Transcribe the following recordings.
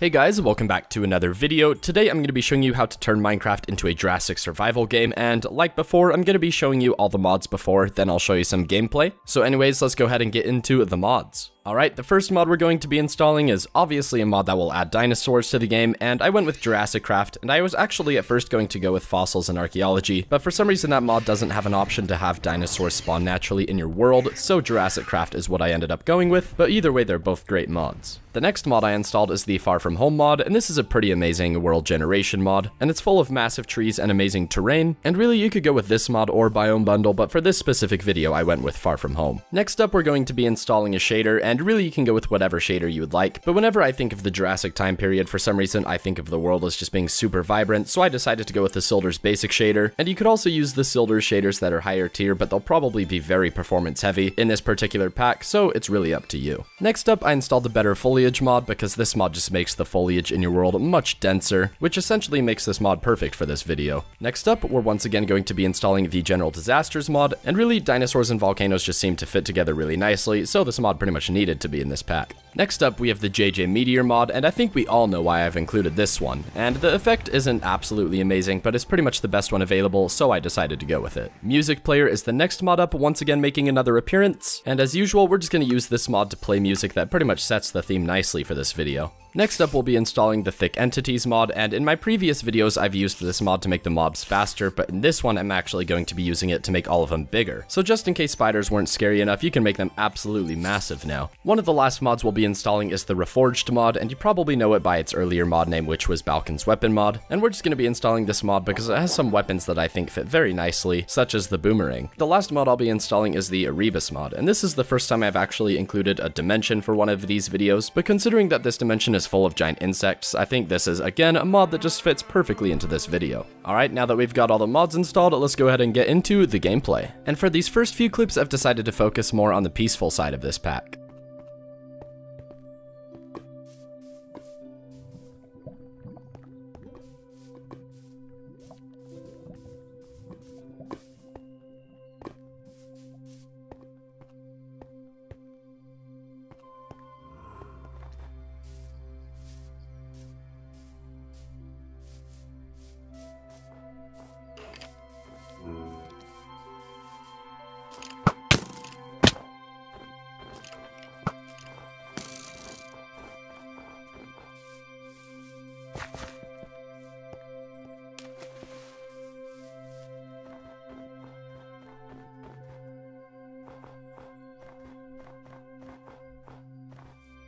Hey guys, welcome back to another video. Today I'm going to be showing you how to turn Minecraft into a Jurassic survival game, and like before, I'm going to be showing you all the mods before, then I'll show you some gameplay. So anyways, let's go ahead and get into the mods. Alright, the first mod we're going to be installing is obviously a mod that will add dinosaurs to the game, and I went with Jurassic Craft, and I was actually at first going to go with Fossils and Archaeology, but for some reason that mod doesn't have an option to have dinosaurs spawn naturally in your world, so Jurassic Craft is what I ended up going with, but either way they're both great mods. The next mod I installed is the Far From Home mod, and this is a pretty amazing world generation mod, and it's full of massive trees and amazing terrain, and really you could go with this mod or Biome Bundle, but for this specific video I went with Far From Home. Next up we're going to be installing a shader, and really you can go with whatever shader you would like, but whenever I think of the Jurassic time period, for some reason I think of the world as just being super vibrant, so I decided to go with the Sildur's basic shader, and you could also use the Sildur's shaders that are higher tier, but they'll probably be very performance heavy in this particular pack, so it's really up to you. Next up I installed the Better Foliage mod, because this mod just makes the foliage in your world much denser, which essentially makes this mod perfect for this video. Next up we're once again going to be installing the General Disasters mod, and really dinosaurs and volcanoes just seem to fit together really nicely, so this mod pretty much needed to be in this pack. Next up we have the JJ Meteor mod, and I think we all know why I've included this one, and the effect isn't absolutely amazing, but it's pretty much the best one available, so I decided to go with it. Music Player is the next mod up, once again making another appearance, and as usual we're just going to use this mod to play music that pretty much sets the theme nicely for this video. Next up we'll be installing the Thick Entities mod, and in my previous videos I've used this mod to make the mobs faster, but in this one I'm actually going to be using it to make all of them bigger. So just in case spiders weren't scary enough, you can make them absolutely massive now. One of the last mods we'll be installing is the Reforged mod, and you probably know it by its earlier mod name, which was Balkan's Weapon Mod, and we're just going to be installing this mod because it has some weapons that I think fit very nicely, such as the boomerang. The last mod I'll be installing is the Erebus mod, and this is the first time I've actually included a dimension for one of these videos, but considering that this dimension is full of giant insects, I think this is, again, a mod that just fits perfectly into this video. Alright, now that we've got all the mods installed, let's go ahead and get into the gameplay. And for these first few clips, I've decided to focus more on the peaceful side of this pack.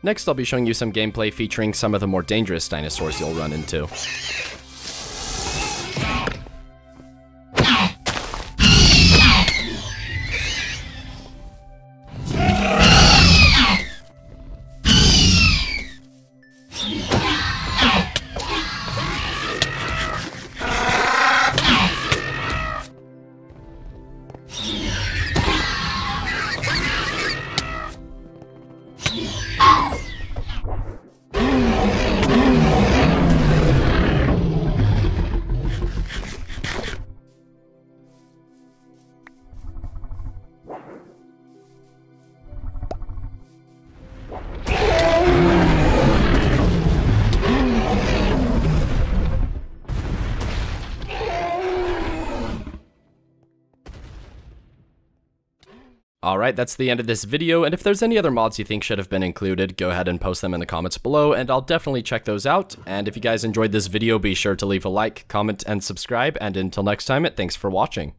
Next, I'll be showing you some gameplay featuring some of the more dangerous dinosaurs you'll run into. Alright, that's the end of this video, and if there's any other mods you think should have been included, go ahead and post them in the comments below, and I'll definitely check those out. And if you guys enjoyed this video, be sure to leave a like, comment, and subscribe, and until next time, thanks for watching.